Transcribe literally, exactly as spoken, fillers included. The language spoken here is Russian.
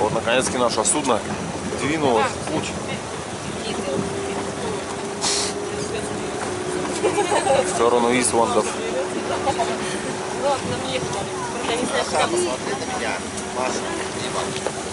Вот наконец-таки наше судно двинулось в путь. В сторону Исландов. Ладно, мне. Я не знаю, как посмотреть на меня. Маша, не могу.